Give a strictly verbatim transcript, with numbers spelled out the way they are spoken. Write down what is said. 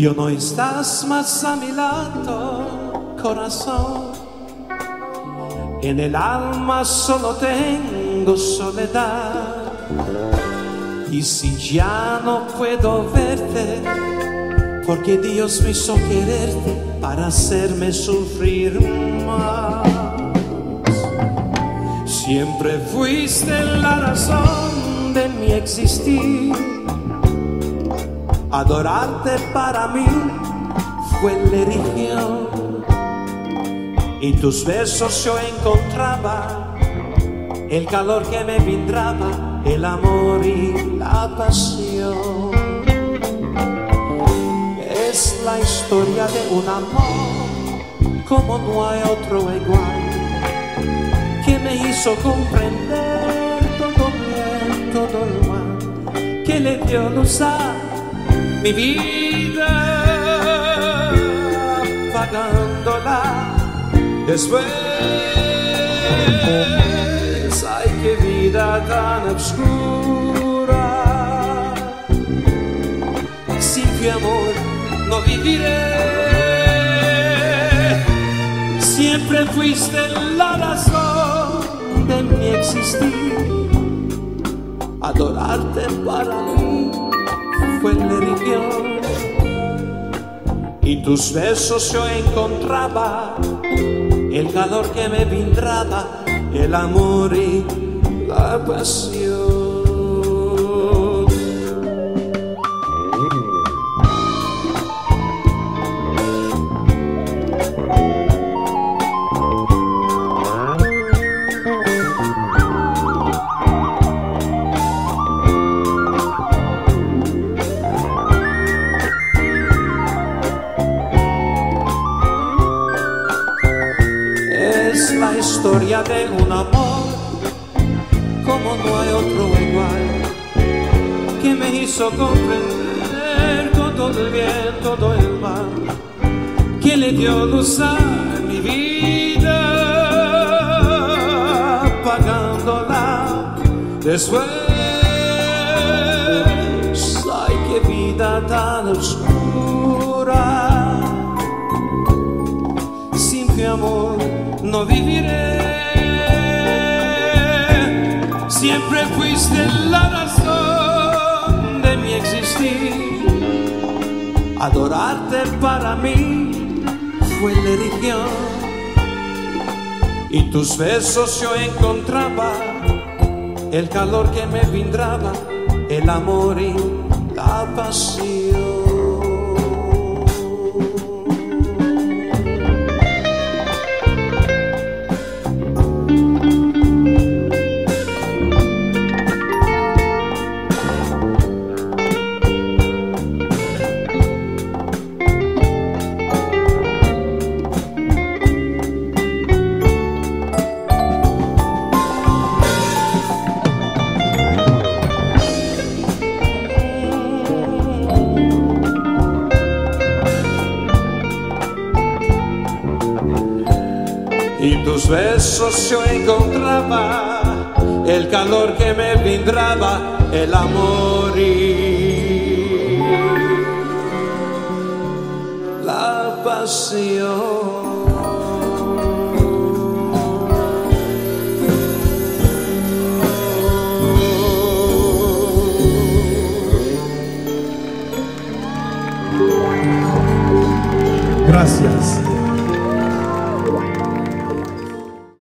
Yo no estás más a mi lado, corazón. En el alma solo tengo soledad. Y si ya no puedo verte, porque Dios me hizo quererte para hacerme sufrir más. Siempre fuiste la razón de mi existir. Adorarte para mí fue religión. En tus besos yo encontraba el calor que me brindaba, el amor y la pasión. Es la historia de un amor como no hay otro igual, que me hizo comprender todo bien, todo lo mal, que le dio luz a mi vida, apagándola. Después, ay, qué vida tan oscura. Sin tu amor no viviré. Siempre fuiste la razón de mi existir. Adorarte para mí fue religión. Y tus besos yo encontraba el calor que me brindaba, el amor y la pasión. La historia de un amor como no hay otro igual, que me hizo comprender todo el bien, todo el mal, que le dio luz a mi vida, apagándola después. Ay, qué vida tan oscura. Sin tu amor no viviré. Siempre fuiste la razón de mi existir. Adorarte para mí fue religión. Y tus besos yo encontraba el calor que me brindaba, el amor y la pasión. Y tus besos yo encontraba el calor que me brindaba, el amor y la pasión. Gracias.